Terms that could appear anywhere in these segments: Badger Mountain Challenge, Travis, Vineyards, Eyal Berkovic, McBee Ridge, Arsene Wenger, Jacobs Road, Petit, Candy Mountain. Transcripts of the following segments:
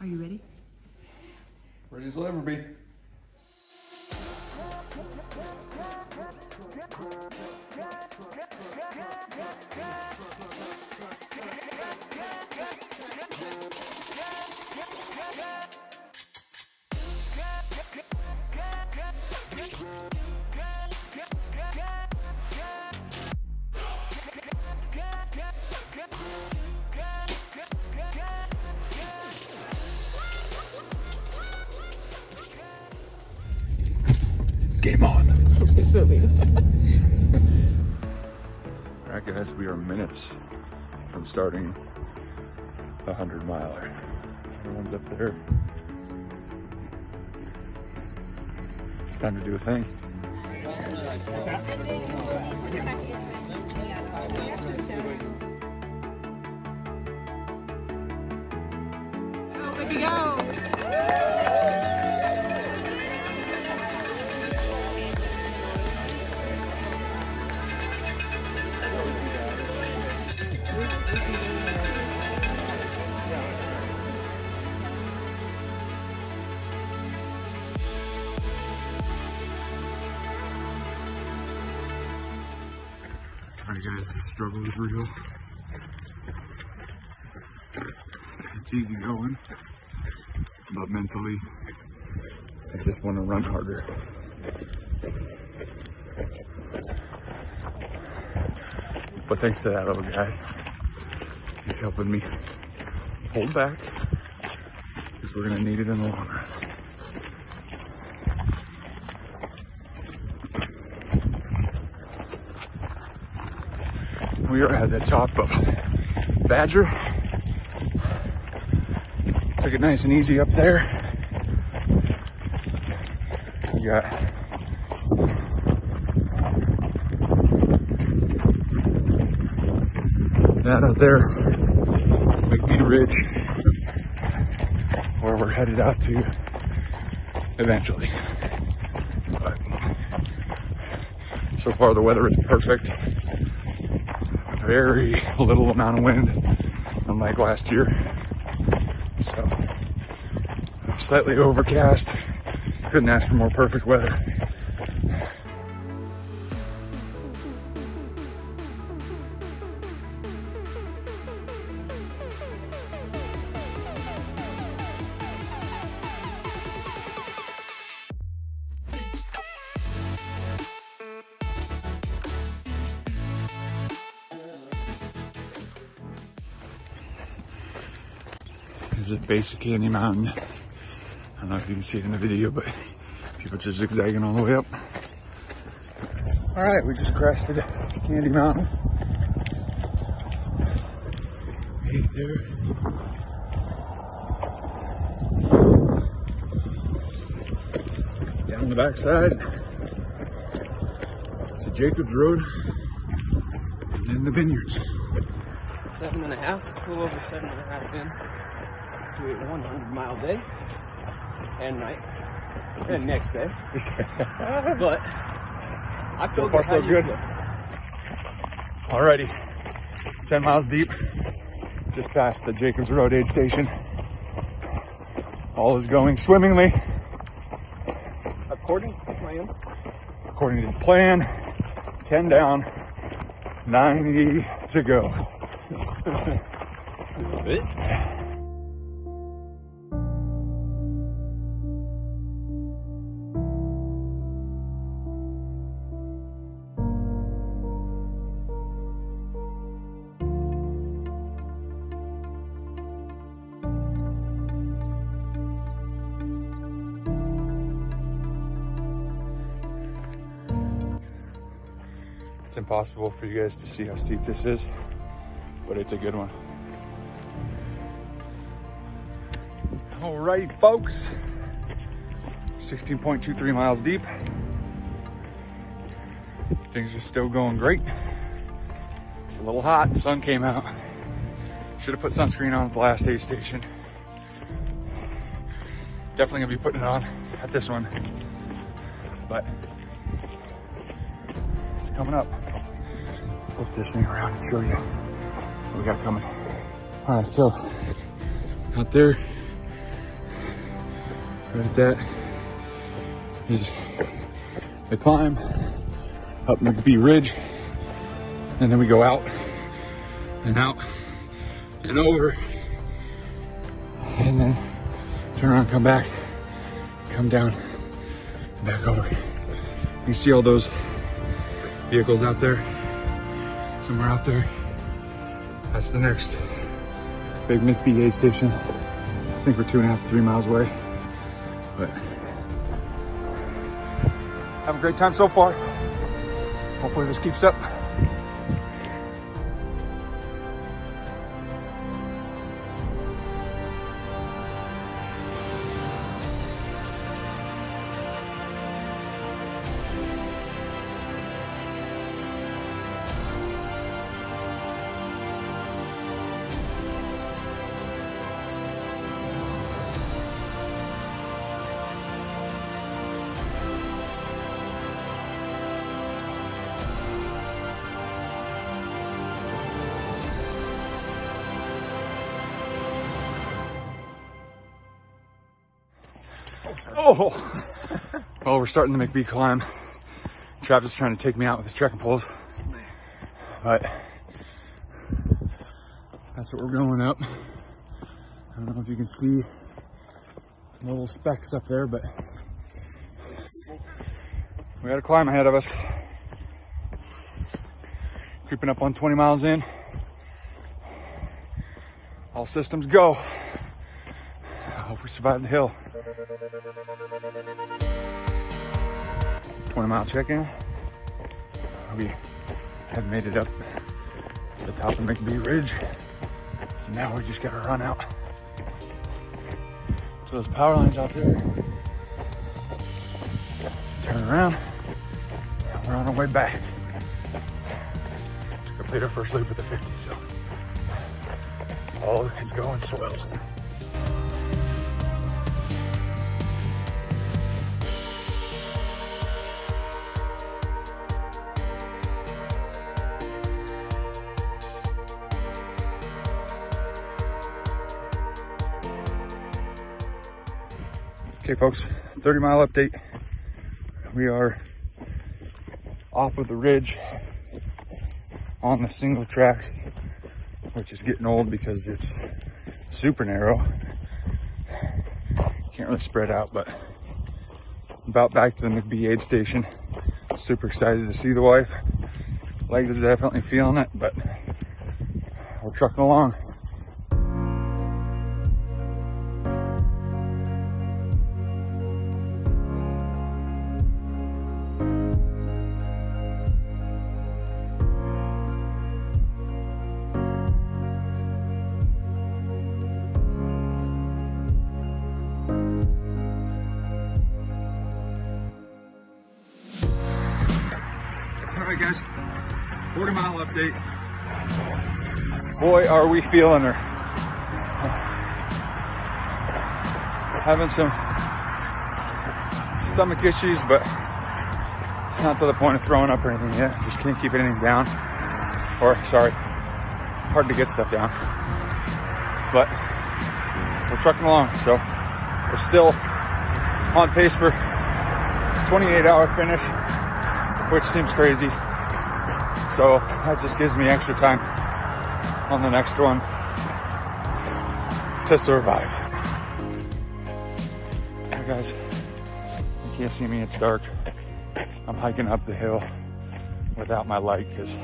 Are you ready? Ready as I'll ever be. Game on. Alright guys, we are minutes from starting 100-miler. Everyone's up there. It's time to do a thing. Oh, here we go! Alright guys, the struggle is real. It's easy going, but mentally, I just want to run harder. But thanks to that little guy, he's helping me hold back, because we're going to need it in the long run. We are at the top of Badger. Took it nice and easy up there. We got that out there. It's McBee Ridge, where we're headed out to eventually. But so far the weather is perfect. Very little amount of wind, unlike last year. So, slightly overcast. Couldn't ask for more perfect weather. Just basic Candy Mountain. I don't know if you can see it in the video, but people just zigzagging all the way up. Alright, we just crested Candy Mountain. Right there. Down the backside. It's a Jacobs Road. And then the Vineyards. 7.5, a little over 7.5 in. To a 100-mile day and night and next day, but I feel so far so good. Alrighty, 10 miles deep, just past the Jacobs Road aid station. All is going swimmingly, according to plan. According to the plan, 10 down, 90 to go. It's impossible for you guys to see how steep this is, but it's a good one. All right, folks, 16.23 miles deep. Things are still going great. It's a little hot, sun came out. Should have put sunscreen on at the last aid station. Definitely gonna be putting it on at this one, but coming up. Flip this thing around and show you what we got coming. All right, so out there, Right there is the climb up McBee Ridge, and then we go out and out and over, and then turn around, come back, come down, back over. You see all those vehicles out there, somewhere out there. That's the next big McBee aid station. I think we're 2.5 to 3 miles away, but have a great time so far. Hopefully this keeps up. Oh, well, we're starting the McBee climb. Travis is trying to take me out with his trekking poles, but that's what we're going up. I don't know if you can see little specks up there, but we got a climb ahead of us. Creeping up on 20 miles in. All systems go. I hope we survive the hill. 20-mile check-in. We have made it up to the top of McBee Ridge. So now we just gotta run out to those power lines out there. Turn around, and we're on our way back to complete our first loop of the 50, so all is going swell. Okay folks, 30-mile update. We are off of the ridge on the single track, which is getting old because it's super narrow. Can't really spread out, but about back to the McBee aid station. Super excited to see the wife. Legs are definitely feeling it, but we're trucking along. Alright guys, 40-mile update. Boy, are we feeling her. Having some stomach issues, but it's not to the point of throwing up or anything yet. Just can't keep anything down. Or, sorry, hard to get stuff down. But we're trucking along, so we're still on pace for a 28-hour finish, which seems crazy. So that just gives me extra time on the next one to survive. Hey guys, you can't see me, it's dark. I'm hiking up the hill without my light because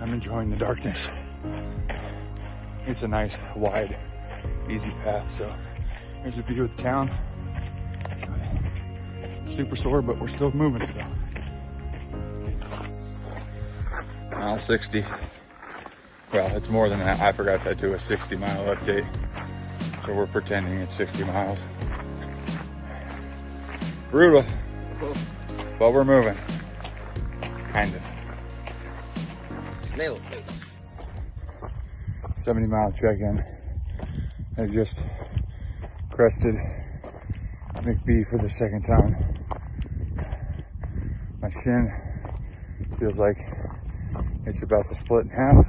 I'm enjoying the darkness. It's a nice, wide, easy path. So here's a view of the town. Super sore, but we're still moving. Mile 60. Well, it's more than that. I forgot to do a 60-mile update. So we're pretending it's 60 miles. Brutal. But we're moving. Kind of. Nailed it. 70-mile check-in. I just crested McBee for the second time. My shin feels like it's about to split in half,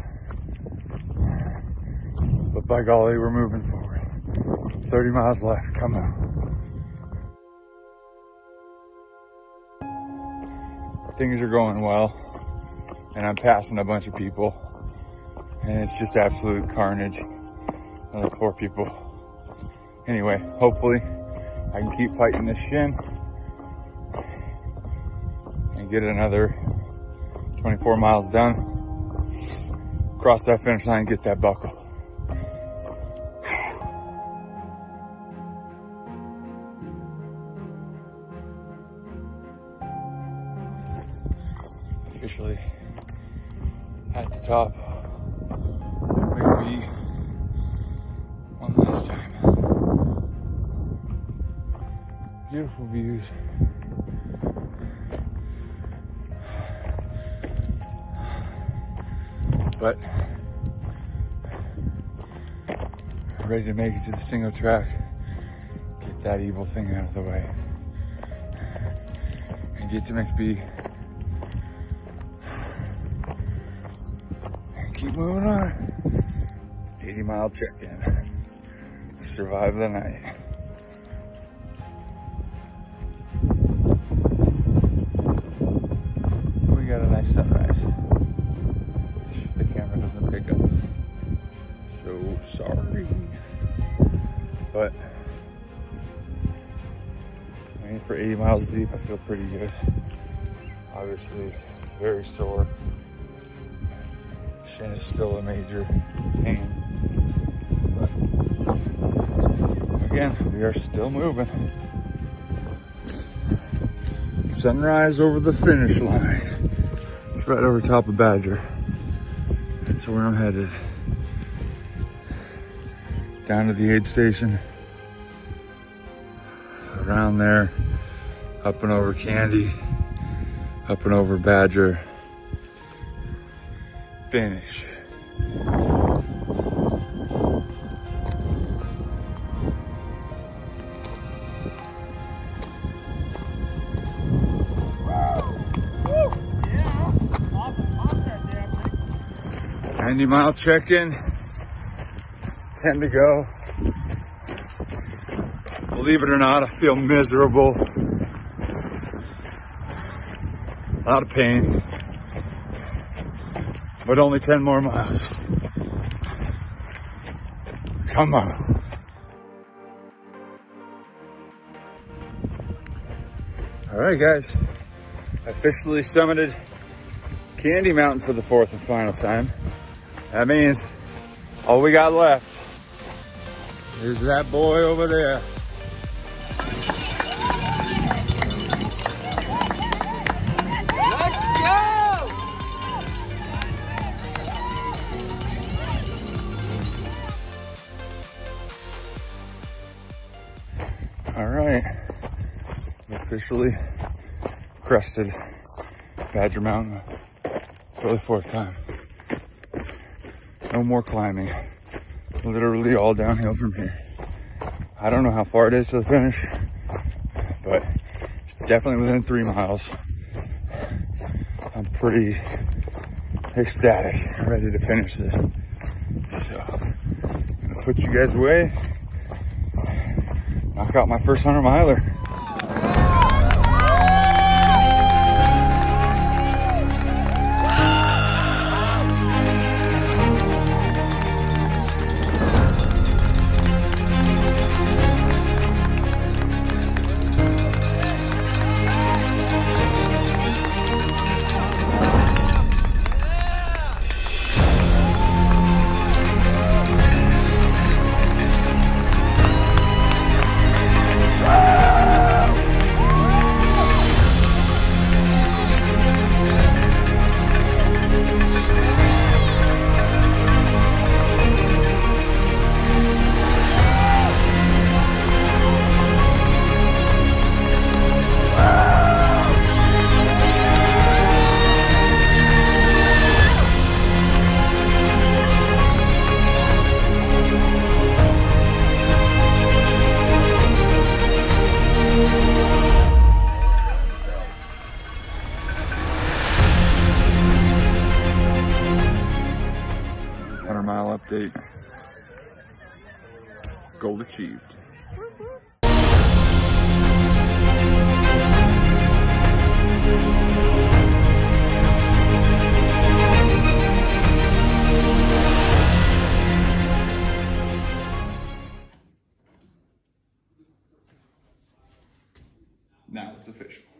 but by golly, we're moving forward. 30 miles left, come on. things are going well, and I'm passing a bunch of people, and it's just absolute carnage on the poor people. Anyway, hopefully I can keep fighting this shin and get another 24 miles done, cross that finish line, get that buckle. Officially at the top of McBee one last time. Beautiful views. But I'm ready to make it to the single track, get that evil thing out of the way, and get to McBee. Keep moving on. 80-mile check-in. Survive the night. We got a nice sunrise. The camera doesn't pick up. So sorry. But I mean, for 80 miles deep, I feel pretty good. Obviously, very sore. And it's still a major pain, but again, we are still moving. Sunrise over the finish line. It's right over top of Badger. That's where I'm headed. Down to the aid station, around there, up and over Candy, up and over Badger. Finish. Yeah. Off that damn thing. 90-mile check-in. 10 to go. Believe it or not, I feel miserable. A lot of pain. But only 10 more miles. Come on. All right, guys. Officially summited Candy Mountain for the fourth and final time. That means all we got left is that boy over there. Officially crested Badger Mountain for the fourth time. No more climbing. Literally all downhill from here. I don't know how far it is to the finish, but it's definitely within 3 miles. I'm pretty ecstatic, ready to finish this. So, I'm gonna put you guys away, knock out my first 100-miler. Update. Goal achieved. it's official.